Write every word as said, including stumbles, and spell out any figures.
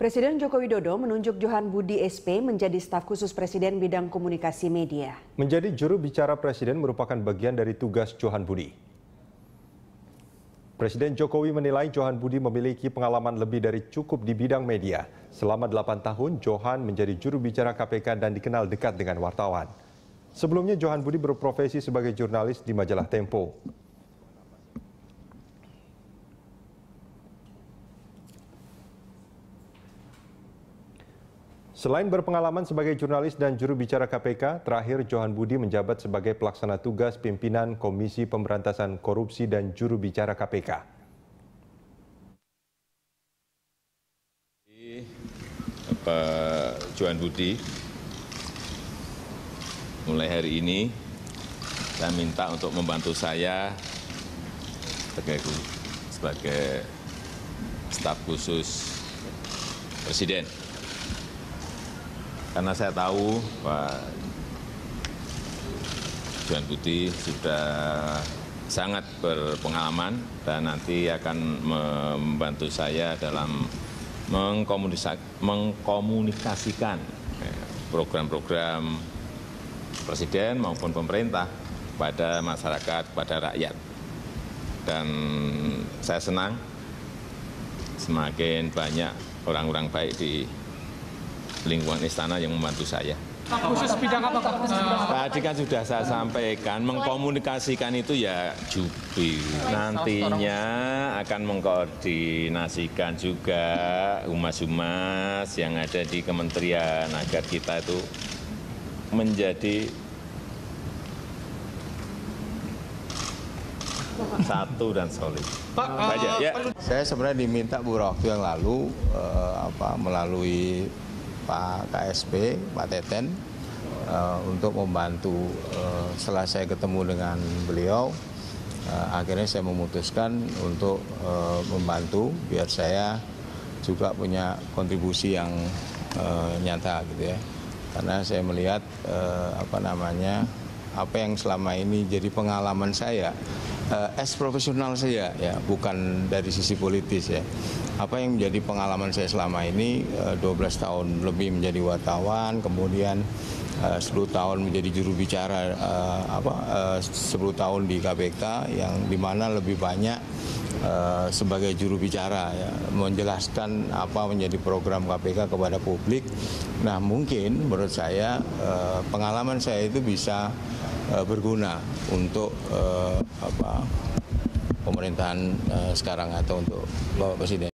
Presiden Joko Widodo menunjuk Johan Budi S P menjadi staf khusus Presiden bidang komunikasi media. Menjadi juru bicara Presiden merupakan bagian dari tugas Johan Budi. Presiden Jokowi menilai Johan Budi memiliki pengalaman lebih dari cukup di bidang media. Selama delapan tahun, Johan menjadi juru bicara K P K dan dikenal dekat dengan wartawan. Sebelumnya, Johan Budi berprofesi sebagai jurnalis di majalah Tempo. Selain berpengalaman sebagai jurnalis dan juru bicara K P K, terakhir Johan Budi menjabat sebagai pelaksana tugas pimpinan Komisi Pemberantasan Korupsi dan juru bicara K P K. Pak Johan Budi, mulai hari ini saya minta untuk membantu saya sebagai, sebagai staf khusus Presiden. Karena saya tahu Pak Johan Budi sudah sangat berpengalaman dan nanti akan membantu saya dalam mengkomunikasikan program-program Presiden maupun pemerintah kepada masyarakat, kepada rakyat. Dan saya senang semakin banyak orang-orang baik di lingkungan istana yang membantu saya. Khusus bidang apa, Pak? Tadi kan sudah saya sampaikan, mengkomunikasikan itu ya jubir. Nantinya akan mengkoordinasikan juga humas-humas yang ada di kementerian agar kita itu menjadi satu dan solid. Pak, Baja, ya. Saya sebenarnya diminta beberapa waktu yang lalu uh, apa melalui Pak K S P, Pak Teten, uh, untuk membantu. Uh, setelah saya ketemu dengan beliau, uh, akhirnya saya memutuskan untuk uh, membantu biar saya juga punya kontribusi yang uh, nyata, gitu ya. Karena saya melihat uh, apa namanya apa yang selama ini jadi pengalaman saya, uh, as profesional saya, ya, bukan dari sisi politis, ya. Apa yang menjadi pengalaman saya selama ini, dua belas tahun lebih menjadi wartawan, kemudian sepuluh tahun menjadi juru bicara, apa sepuluh tahun di K P K, yang dimana lebih banyak sebagai juru bicara, ya, menjelaskan apa menjadi program K P K kepada publik. Nah, mungkin menurut saya pengalaman saya itu bisa berguna untuk apa pemerintahan sekarang atau untuk Bapak Presiden.